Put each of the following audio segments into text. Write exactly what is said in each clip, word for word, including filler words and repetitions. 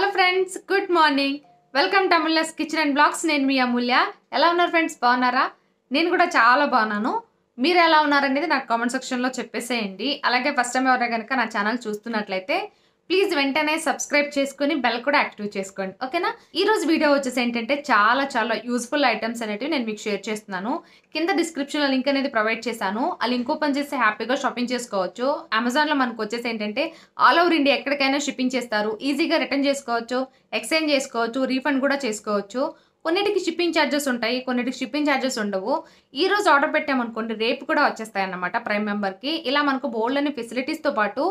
Hello friends, good morning. Welcome to Amulya's Kitchen and Vlogs. నేను మీ అమూల్య. ఎలా ఉన్నారు friends, బాగున్నారా? నేను కూడా చాలా బాగున్నాను. మీరు ఎలా ఉన్నారనేది నాకు కామెంట్ సెక్షన్లో చెప్పేసేయండి. అలాగే ఫస్ట్ టైం ఎవరైనా కనుక నా ఛానల్ చూస్తున్నట్లయితే ప్లీజ్ వెంటనే సబ్స్క్రైబ్ చేసుకొని బెల్ కూడా యాక్టివ్ చేసుకోండి, ఓకేనా? ఈరోజు వీడియో వచ్చేసి ఏంటంటే చాలా చాలా యూజ్ఫుల్ ఐటమ్స్ అనేవి నేను మీకు షేర్ చేస్తున్నాను. కింద డిస్క్రిప్షన్లో లింక్ అనేది ప్రొవైడ్ చేశాను. ఆ లింక్ ఓపెన్ చేసి హ్యాపీగా షాపింగ్ చేసుకోవచ్చు. అమెజాన్లో మనకు వచ్చేసి ఏంటంటే ఆల్ ఓవర్ ఇండియా ఎక్కడికైనా షిప్పింగ్ చేస్తారు. ఈజీగా రిటర్న్ చేసుకోవచ్చు, ఎక్స్చేంజ్ చేసుకోవచ్చు, రీఫండ్ కూడా చేసుకోవచ్చు. కొన్నిటికి షిప్పింగ్ ఛార్జెస్ ఉంటాయి, కొన్నిటికి షిప్పింగ్ ఛార్జెస్ ఉండవు. ఈ రోజు ఆర్డర్ పెట్టామనుకోండి రేపు కూడా వచ్చేస్తాయి అన్నమాట ప్రైమ్ మెంబర్కి. ఇలా మనకు బోల్డ్ అనే ఫెసిలిటీస్తో పాటు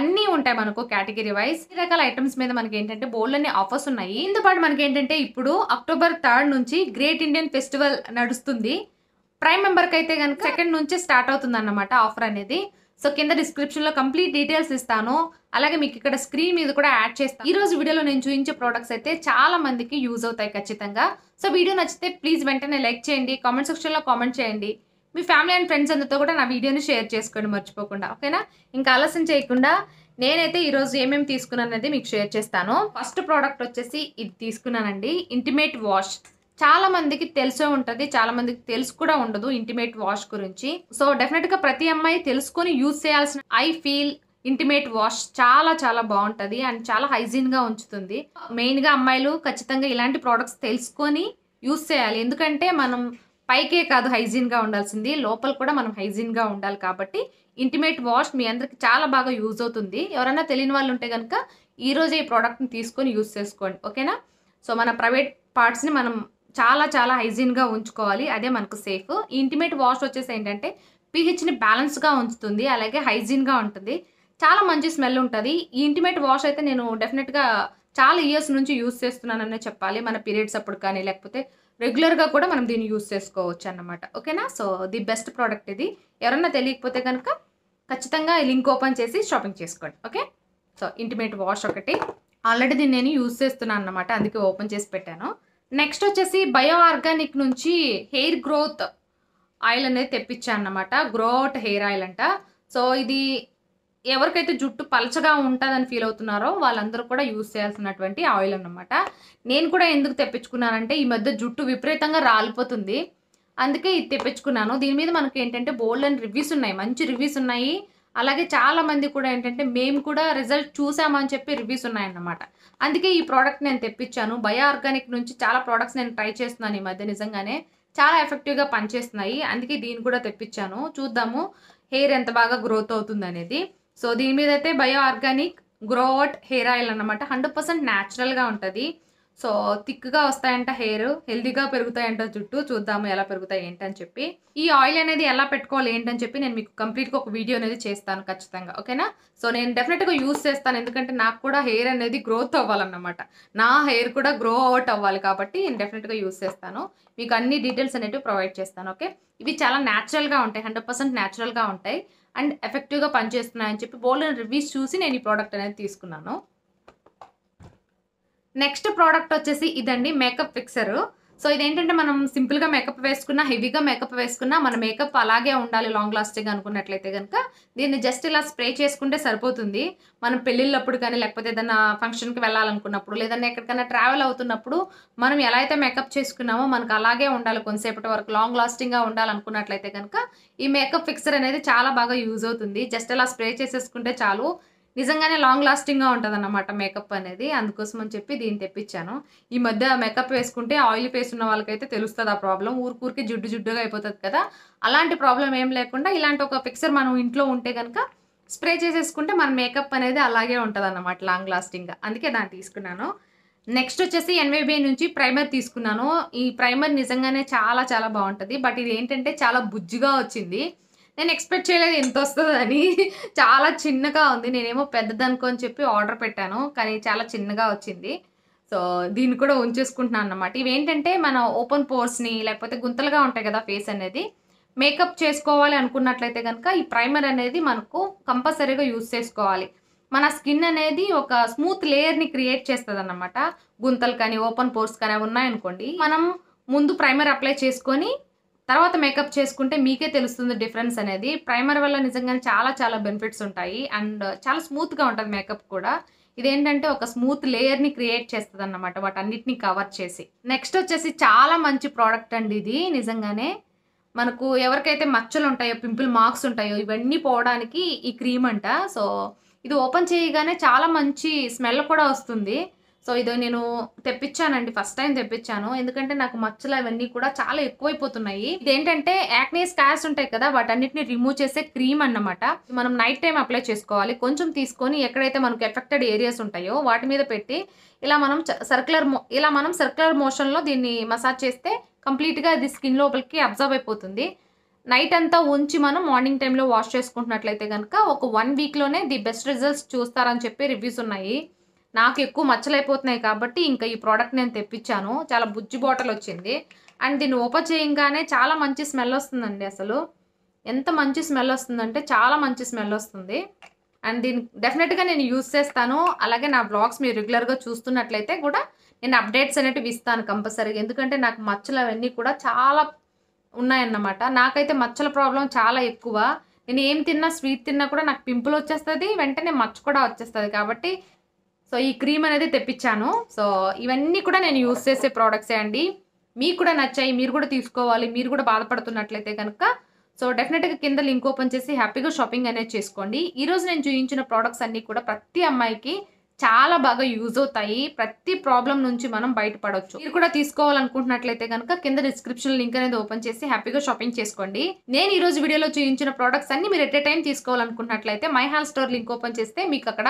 అన్నీ ఉంటాయి మనకు కేటగిరీ వైజ్. ఈ రకాల ఐటమ్స్ మీద మనకి ఏంటంటే బోల్డ్ అనే ఆఫర్స్ ఉన్నాయి. దీంతో పాటు మనకి ఏంటంటే ఇప్పుడు అక్టోబర్ థర్డ్ నుంచి గ్రేట్ ఇండియన్ ఫెస్టివల్ నడుస్తుంది. ప్రైమ్ మెంబర్కి అయితే కనుక సెకండ్ నుంచే స్టార్ట్ అవుతుంది అన్నమాట ఆఫర్ అనేది. సో కింద డిస్క్రిప్షన్లో కంప్లీట్ డీటెయిల్స్ ఇస్తాను. అలాగే మీకు ఇక్కడ స్క్రీన్ మీద కూడా యాడ్ చేస్తాను. ఈరోజు వీడియోలో నేను చూపించే ప్రోడక్ట్స్ అయితే చాలా మందికి యూజ్ అవుతాయి ఖచ్చితంగా. సో వీడియో నచ్చితే ప్లీజ్ వెంటనే లైక్ చేయండి, కామెంట్ సెక్షన్లో కామెంట్ చేయండి. మీ ఫ్యామిలీ అండ్ ఫ్రెండ్స్ అందరితో కూడా నా వీడియోని షేర్ చేసుకోండి మర్చిపోకుండా, ఓకేనా? ఇంకా ఆలస్యం చేయకుండా నేనైతే ఈరోజు ఏమేమి తీసుకున్నాను అనేది మీకు షేర్ చేస్తాను. ఫస్ట్ ప్రోడక్ట్ వచ్చేసి ఇది తీసుకున్నానండి, ఇంటిమేట్ వాష్. చాలా మందికి తెలిసే ఉంటుంది, చాలా మందికి తెలుసు కూడా ఉండదు ఇంటిమేట్ వాష్ గురించి. సో డెఫినెట్గా ప్రతి అమ్మాయి తెలుసుకొని యూజ్ చేయాల్సిన ఐ ఫీల్ ఇంటిమేట్ వాష్ చాలా చాలా బాగుంటుంది అండ్ చాలా హైజీన్గా ఉంచుతుంది. మెయిన్గా అమ్మాయిలు ఖచ్చితంగా ఇలాంటి ప్రోడక్ట్స్ తెలుసుకొని యూజ్ చేయాలి, ఎందుకంటే మనం పైకే కాదు హైజీన్గా ఉండాల్సింది, లోపల కూడా మనం హైజీన్గా ఉండాలి. కాబట్టి ఇంటిమేట్ వాష్ మీ అందరికి చాలా బాగా యూజ్ అవుతుంది. ఎవరైనా తెలియని వాళ్ళు ఉంటే కనుక ఈరోజు ఈ ప్రోడక్ట్ని తీసుకొని యూజ్ చేసుకోండి, ఓకేనా? సో మన ప్రైవేట్ పార్ట్స్ని మనం చాలా చాలా హైజీన్గా ఉంచుకోవాలి, అదే మనకు సేఫ్. ఈ ఇంటిమేట్ వాష్ వచ్చేసి ఏంటంటే పిహెచ్ని బ్యాలెన్స్గా ఉంచుతుంది, అలాగే హైజీన్గా ఉంటుంది. చాలా మంచి స్మెల్ ఉంటుంది. ఈ ఇంటిమేట్ వాష్ అయితే నేను డెఫినెట్గా చాలా ఇయర్స్ నుంచి యూజ్ చేస్తున్నాననే చెప్పాలి. మన పీరియడ్స్ అప్పుడు కానీ లేకపోతే రెగ్యులర్గా కూడా మనం దీన్ని యూజ్ చేసుకోవచ్చు అన్నమాట, ఓకేనా? సో ది బెస్ట్ ప్రోడక్ట్ ఇది. ఎవరన్నా తెలియకపోతే కనుక ఖచ్చితంగా లింక్ ఓపెన్ చేసి షాపింగ్ చేసుకోండి, ఓకే? సో ఇంటిమేట్ వాష్ ఒకటి ఆల్రెడీ దీన్ని నేను యూజ్ చేస్తున్నాను అన్నమాట, అందుకే ఓపెన్ చేసి పెట్టాను. నెక్స్ట్ వచ్చేసి బయో ఆర్గానిక్ నుంచి హెయిర్ గ్రోత్ ఆయిల్ అనేది తెప్పించాను అన్నమాట, గ్రోత్ హెయిర్ ఆయిల్ అంట. సో ఇది ఎవరికైతే జుట్టు పలచగా ఉంటుందని ఫీల్ అవుతున్నారో వాళ్ళందరూ కూడా యూజ్ చేయాల్సినటువంటి ఆయిల్ అన్నమాట. నేను కూడా ఎందుకు తెప్పించుకున్నానంటే ఈ మధ్య జుట్టు విపరీతంగా రాలిపోతుంది, అందుకే ఇది తెప్పించుకున్నాను. దీని మీద మనకి ఏంటంటే బోల్డ్ అండ్ రివ్యూస్ ఉన్నాయి, మంచి రివ్యూస్ ఉన్నాయి. అలాగే చాలామంది కూడా ఏంటంటే మేము కూడా రిజల్ట్ చూసామని చెప్పి రివ్యూస్ ఉన్నాయన్నమాట, అందుకే ఈ ప్రోడక్ట్ నేను తెప్పించాను. బయో ఆర్గానిక్ నుంచి చాలా ప్రోడక్ట్స్ నేను ట్రై చేస్తున్నాను ఈ మధ్య, నిజంగానే చాలా ఎఫెక్టివ్గా పనిచేస్తున్నాయి, అందుకే దీన్ని కూడా తెప్పించాను. చూద్దాము హెయిర్ ఎంత బాగా గ్రోత్ అవుతుంది అనేది. సో దీని మీద అయితే bio organic growth hair oil అన్నమాట, హండ్రెడ్ పర్సెంట్ న్యాచురల్గా ఉంటుంది. సో థిక్గా వస్తాయంట హెయిర్, హెల్దీగా పెరుగుతాయంట జుట్టు. చూద్దాము ఎలా పెరుగుతాయి ఏంటని చెప్పి. ఈ ఆయిల్ అనేది ఎలా పెట్టుకోవాలి ఏంటని చెప్పి నేను మీకు కంప్లీట్గా ఒక వీడియో అనేది చేస్తాను ఖచ్చితంగా, ఓకేనా? సో నేను డెఫినెట్గా యూజ్ చేస్తాను, ఎందుకంటే నాకు కూడా హెయిర్ అనేది గ్రోత్ అవ్వాలన్నమాట, నా హెయిర్ కూడా గ్రో అవుట్ అవ్వాలి. కాబట్టి నేను డెఫినెట్గా యూజ్ చేస్తాను, మీకు అన్ని డీటెయిల్స్ అనేవి ప్రొవైడ్ చేస్తాను, ఓకే? ఇవి చాలా న్యాచురల్గా ఉంటాయి, హండ్రెడ్ పర్సెంట్ న్యాచురల్గా ఉంటాయి అండ్ ఎఫెక్టివ్గా పనిచేస్తున్నాయని చెప్పి బోల్డ్ రివ్యూస్ చూసి నేను ఈ ప్రోడక్ట్ అనేది తీసుకున్నాను. నెక్స్ట్ ప్రోడక్ట్ వచ్చేసి ఇదండి, మేకప్ ఫిక్సర్. సో ఇదేంటంటే మనం సింపుల్గా మేకప్ వేసుకున్నా హెవీగా మేకప్ వేసుకున్నా మన మేకప్ అలాగే ఉండాలి లాంగ్ లాస్టింగ్ అనుకున్నట్లయితే కనుక దీన్ని జస్ట్ ఇలా స్ప్రే చేసుకుంటే సరిపోతుంది. మనం పెళ్ళిళ్ళప్పుడు కానీ లేకపోతే ఏదైనా ఫంక్షన్కి వెళ్ళాలనుకున్నప్పుడు లేదన్నా ఎక్కడికైనా ట్రావెల్ అవుతున్నప్పుడు మనం ఎలా అయితే మేకప్ చేసుకున్నామో మనకు అలాగే ఉండాలి కొంతసేపటి వరకు, లాంగ్ లాస్టింగ్గా ఉండాలనుకున్నట్లయితే కనుక ఈ మేకప్ ఫిక్సర్ అనేది చాలా బాగా యూజ్ అవుతుంది. జస్ట్ ఇలా స్ప్రే చేసేసుకుంటే చాలు, నిజంగానే లాంగ్ లాస్టింగ్గా ఉంటుంది అన్నమాట మేకప్ అనేది. అందుకోసం అని చెప్పి దీన్ని తెప్పించాను. ఈ మధ్య మేకప్ వేసుకుంటే ఆయిల్ ఫేస్ ఉన్న వాళ్ళకైతే తెలుస్తుంది ఆ ప్రాబ్లం, ఊరికూరికి జిడ్డు జిడ్డుగా అయిపోతుంది కదా. అలాంటి ప్రాబ్లం ఏం లేకుండా ఇలాంటి ఒక ఫిక్సర్ మనం ఇంట్లో ఉంటే కనుక స్ప్రే చేసేసుకుంటే మన మేకప్ అనేది అలాగే ఉంటుంది అన్నమాట లాంగ్ లాస్టింగ్గా, అందుకే దాన్ని తీసుకున్నాను. నెక్స్ట్ వచ్చేసి ఎన్వైబీఐ నుంచి ప్రైమర్ తీసుకున్నాను. ఈ ప్రైమర్ నిజంగానే చాలా చాలా బాగుంటుంది, బట్ ఇది ఏంటంటే చాలా బుజ్జిగా వచ్చింది. నేను ఎక్స్పెక్ట్ చేయలేదు ఎంత వస్తుందని, చాలా చిన్నగా ఉంది. నేనేమో పెద్దదనుకోని చెప్పి ఆర్డర్ పెట్టాను కానీ చాలా చిన్నగా వచ్చింది. సో దీన్ని కూడా ఉంచేసుకుంటున్నాను అన్నమాట. ఇవేంటంటే మన ఓపెన్ పోర్స్ని లేకపోతే గుంతలుగా ఉంటాయి కదా ఫేస్ అనేది, మేకప్ చేసుకోవాలి అనుకున్నట్లయితే కనుక ఈ ప్రైమర్ అనేది మనకు కంపల్సరీగా యూజ్ చేసుకోవాలి. మన స్కిన్ అనేది ఒక స్మూత్ లేయర్ని క్రియేట్ చేస్తుంది అన్నమాట. గుంతలు కానీ ఓపెన్ పోర్స్ కానీ అవి ఉన్నాయనుకోండి, మనం ముందు ప్రైమర్ అప్లై చేసుకొని తర్వాత మేకప్ చేసుకుంటే మీకే తెలుస్తుంది డిఫరెన్స్ అనేది. ప్రైమర్ వల్ల నిజంగానే చాలా చాలా బెనిఫిట్స్ ఉంటాయి అండ్ చాలా స్మూత్గా ఉంటుంది మేకప్ కూడా. ఇదేంటంటే ఒక స్మూత్ లేయర్ ని క్రియేట్ చేస్తదన్నమాట వాటన్నిటిని కవర్ చేసి. నెక్స్ట్ వచ్చేసి చాలా మంచి ప్రోడక్ట్ అండి ఇది. నిజంగానే మనకు ఎవరికైతే మచ్చలు ఉంటాయో, పింపుల్ మార్క్స్ ఉంటాయో, ఇవన్నీ పోవడానికి ఈ క్రీమ్ అంట. సో ఇది ఓపెన్ చేయగానే చాలా మంచి స్మెల్ కూడా వస్తుంది. సో ఇది నేను తెప్పించానండి, ఫస్ట్ టైం తెప్పించాను. ఎందుకంటే నాకు మచ్చలు అవన్నీ కూడా చాలా ఎక్కువైపోతున్నాయి. ఇదేంటంటే యాక్నే స్కార్స్ ఉంటాయి కదా, వాటన్నిటిని రిమూవ్ చేసే క్రీమ్ అన్నమాట. మనం నైట్ టైం అప్లై చేసుకోవాలి, కొంచెం తీసుకొని ఎక్కడైతే మనకు ఎఫెక్టెడ్ ఏరియాస్ ఉంటాయో వాటి మీద పెట్టి ఇలా మనం సర్క్యులర్ ఇలా మనం సర్క్యులర్ మోషన్లో దీన్ని మసాజ్ చేస్తే కంప్లీట్గా అది స్కిన్ లోపలికి అబ్జర్వ్ అయిపోతుంది. నైట్ అంతా ఉంచి మనం మార్నింగ్ టైంలో వాష్ చేసుకుంటున్నట్లయితే కనుక ఒక వన్ వీక్లోనే ది బెస్ట్ రిజల్ట్స్ చూస్తారని చెప్పి రివ్యూస్ ఉన్నాయి. నాకు ఎక్కువ మచ్చలైపోతున్నాయి కాబట్టి ఇంకా ఈ ప్రోడక్ట్ నేను తెప్పించాను. చాలా బుజ్జి బాటిల్ వచ్చింది అండ్ దీన్ని ఓపెన్ చేయంగానే చాలా మంచి స్మెల్ వస్తుందండి. అసలు ఎంత మంచి స్మెల్ వస్తుందంటే చాలా మంచి స్మెల్ వస్తుంది. అండ్ దీన్ని డెఫినెట్గా నేను యూజ్ చేస్తాను. అలాగే నా బ్లాగ్స్ మీరు రెగ్యులర్గా చూస్తున్నట్లయితే కూడా నేను అప్డేట్స్ అనేటివి ఇస్తాను కంపల్సరీగా. ఎందుకంటే నాకు మచ్చలు అవన్నీ కూడా చాలా ఉన్నాయన్నమాట. నాకైతే మచ్చల ప్రాబ్లం చాలా ఎక్కువ. నేను ఏం తిన్నా, స్వీట్ తిన్నా కూడా నాకు పింపుల్ వచ్చేస్తుంది, వెంటనే మచ్చ కూడా వచ్చేస్తుంది. కాబట్టి సో ఈ క్రీమ్ అనేది తెప్పించాను. సో ఇవన్నీ కూడా నేను యూజ్ చేసే ప్రోడక్ట్సే అండి. మీకు కూడా నచ్చాయి, మీరు కూడా తీసుకోవాలి. మీరు కూడా బాధపడుతున్నట్లయితే కనుక సో డెఫినెట్గా కింద లింక్ ఓపెన్ చేసి హ్యాపీగా షాపింగ్ అనేది చేసుకోండి. ఈరోజు నేను చూపించిన ప్రోడక్ట్స్ అన్నీ కూడా ప్రతి అమ్మాయికి చాలా బాగా యూజ్ అవుతాయి. ప్రతి ప్రాబ్లం నుంచి మనం బయటపడవచ్చు. మీరు కూడా తీసుకోవాలనుకుంటున్నట్లయితే కనుక కింద డిస్క్రిప్షన్ లింక్ అనేది ఓపెన్ చేసి హ్యాపీగా షాపింగ్ చేసుకోండి. నేను ఈ రోజు వీడియోలో చూపించిన ప్రోడక్ట్స్ అన్ని మీరు ఎట్ ఏ టైం తీసుకోవాలనుకుంటున్నట్లయితే my haul store link open చేస్తే మీకు అక్కడ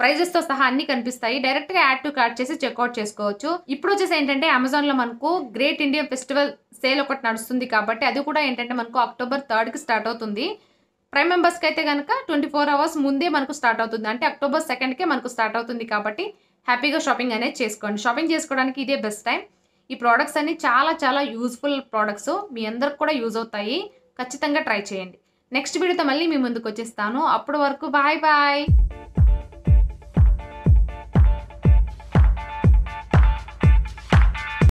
ప్రైజెస్తో సహా అన్ని కనిపిస్తాయి. డైరెక్ట్గా యాడ్ టు కార్ట్ చేసి చెక్అవుట్ చేసుకోవచ్చు. ఇప్పుడు వచ్చేసి ఏంటంటే అమెజాన్లో మనకు గ్రేట్ ఇండియన్ ఫెస్టివల్ సేల్ ఒకటి నడుస్తుంది కాబట్టి అది కూడా ఏంటంటే మనకు అక్టోబర్ థర్డ్కి స్టార్ట్ అవుతుంది. ప్రైమ్ మెంబర్స్కి అయితే కనుక ట్వంటీ ఫోర్ అవర్స్ ముందే మనకు స్టార్ట్ అవుతుంది, అంటే అక్టోబర్ సెకండ్కే మనకు స్టార్ట్ అవుతుంది. కాబట్టి హ్యాపీగా షాపింగ్ అనేది చేసుకోండి. షాపింగ్ చేసుకోవడానికి ఇదే బెస్ట్ టైం. ఈ ప్రోడక్ట్స్ అన్ని చాలా చాలా యూజ్ఫుల్ ప్రోడక్ట్స్, మీ అందరికి కూడా యూజ్ అవుతాయి. ఖచ్చితంగా ట్రై చేయండి. నెక్స్ట్ వీడియోతో మళ్ళీ మీ ముందుకు వచ్చేస్తాను. అప్పటి వరకు బాయ్ బాయ్.